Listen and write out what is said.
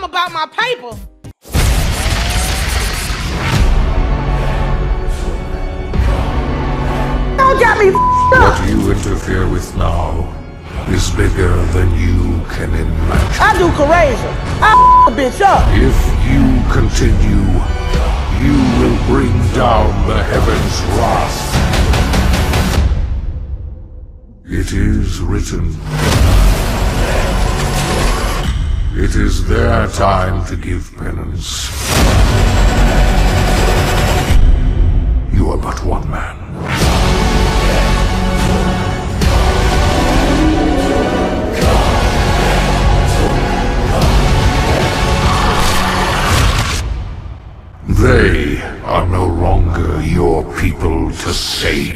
something about my paper. Don't get me up. What you interfere with now is bigger than you can imagine. I do courageous. I a bitch up. If you continue, you will bring down the heavens' wrath. It is written. It is their time to give penance. You are but one man. They are no longer your people to save.